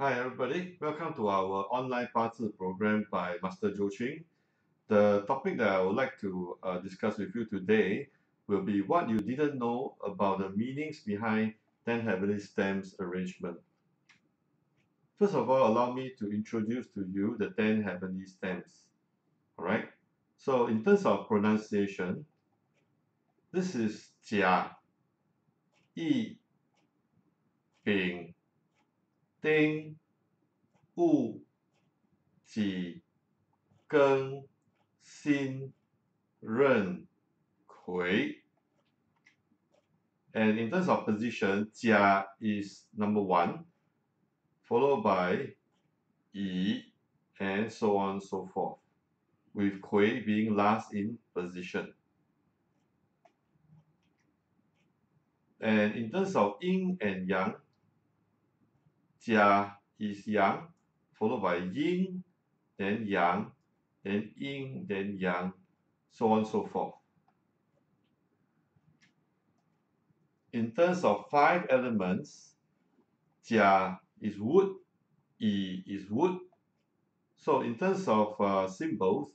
Hi everybody, welcome to our online Ba Zi program by Master Zhou Qing. The topic that I would like to discuss with you today will be what you didn't know about the meanings behind Ten Heavenly Stems arrangement. First of all, allow me to introduce to you the Ten Heavenly Stems. Alright, so in terms of pronunciation, this is Jia, Yi, Bing, Ding, Wu, Ji, Geng, Xin, Ren, Gui. And in terms of position, Jia is number 1, followed by Yi, and so on and so forth, with Gui being last in position. And in terms of yin and yang, Jia is yang, followed by yin, then yang, then yin, then yang, so on and so forth. In terms of 5 elements, Jia is wood, Yi is wood. So in terms of symbols,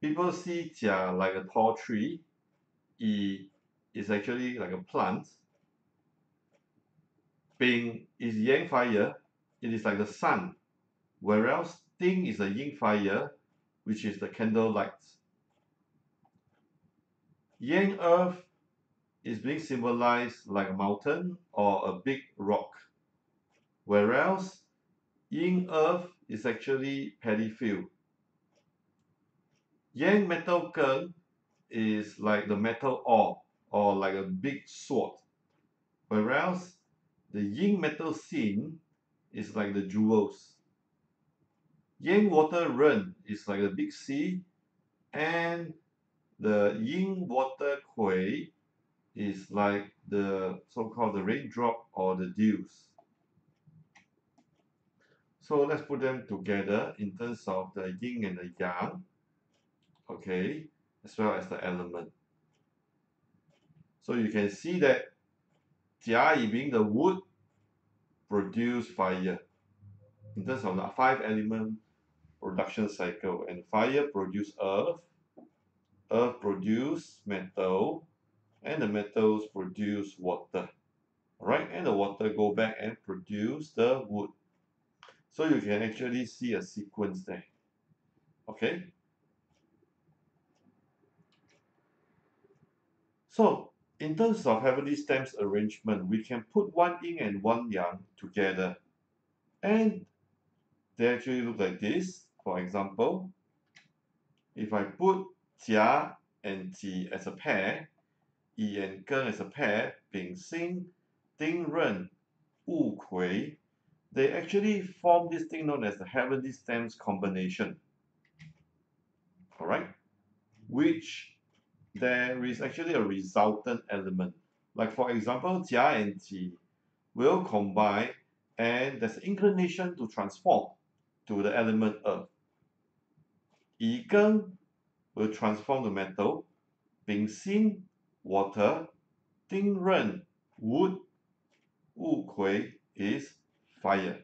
people see Jia like a tall tree, Yi is actually like a plant. Ping is yang fire, it is like the sun, whereas Ding is a yin fire, which is the candle light. Yang earth is being symbolized like a mountain or a big rock, whereas yin earth is actually paddy field. Yang metal Geng is like the metal ore or like a big sword, whereas the yin metal Xin is like the jewels. Yang water Ren is like the big sea, and the yin water Gui is like the so-called the raindrop or the dews. So let's put them together in terms of the yin and the yang, okay, as well as the element. So you can see that Jia being the wood produce fire in terms of the 5 element production cycle, and fire produce earth, earth produce metal, and the metals produce water. Alright, and the water go back and produce the wood. So you can actually see a sequence there. Okay. So in terms of Heavenly Stems arrangement, we can put one yin and one yang together, and they actually look like this. For example, if I put Jia and Ji as a pair, Yi and Geng as a pair, Bing Xing, Ding Ren, Wu Gui, they actually form this thing known as the Heavenly Stems combination. Alright, which there is actually a resultant element. Like for example, Jia and Ji will combine, and there's an inclination to transform to the element earth. Yi Geng will transform to metal, Bing Xin, water, Ding Ren, wood, Wu Gui is fire.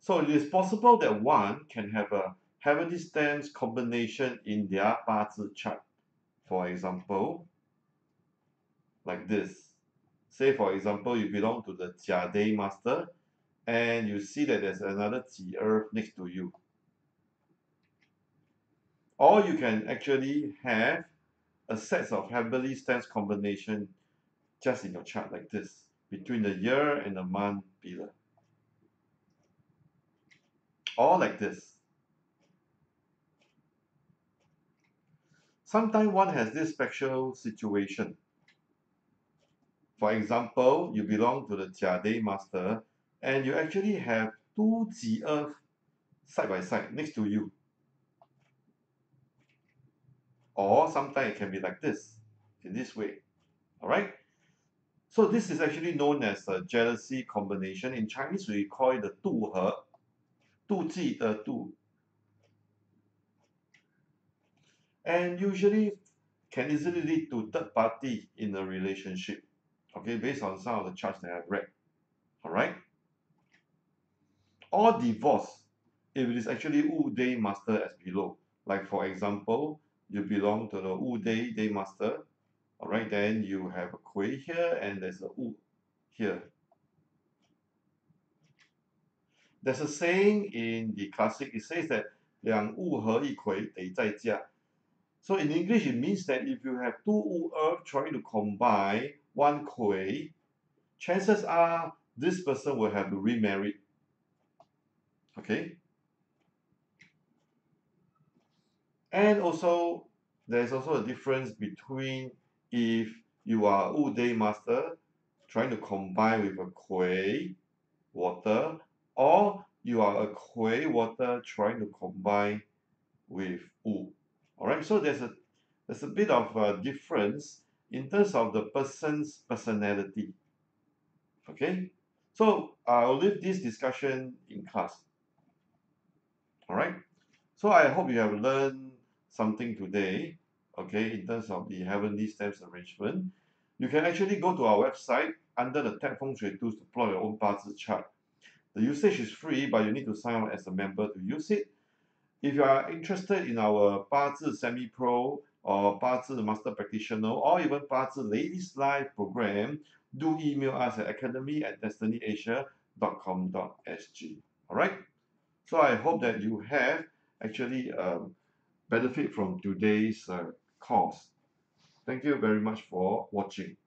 So it is possible that one can have a Heavenly Stems combination in their Ba Zi chart. For example, like this. Say for example, you belong to the Jia Day Master, and you see that there's another Ji Earth next to you. Or you can actually have a set of Heavenly Stems combination just in your chart like this, between the year and the month pillar. Or like this. Sometimes one has this special situation. For example, you belong to the Jia Day Master, and you actually have 2 Ji Earth side by side next to you. Or sometimes it can be like this, in this way. Alright? So this is actually known as a jealousy combination. In Chinese, we call it the Tu He, Du Ji E Du. And usually can easily lead to third party in a relationship. okay, based on some of the charts that I've read, all right? Or divorce, if it is actually Wu Day Master as below, like for example, you belong to the Wu Day Day Master, all right, then you have a Kui here and there's a Wu here. There's a saying in the classic, it says that 两物和一魁得再嫁. So in English, it means that if you have two Wu Earth trying to combine one Kui, chances are this person will have to remarry. Okay? And also, there's also a difference between if you are Wu Day Master trying to combine with a Kui, water, or you are a Kui water trying to combine with Wu. Alright, so there's a bit of a difference in terms of the person's personality. Okay, so I'll leave this discussion in class. Alright, so I hope you have learned something today, okay, in terms of the Heavenly Stems arrangement. You can actually go to our website under the Tech Feng Shui tools to plot your own Ba Zi chart. The usage is free, but you need to sign up as a member to use it. If you are interested in our Bazi Semi Pro or Bazi Master Practitioner or even Bazi Ladies Live Program, do email us at academy@destinnyasia.com.sg. Alright? So I hope that you have actually benefit from today's course. Thank you very much for watching.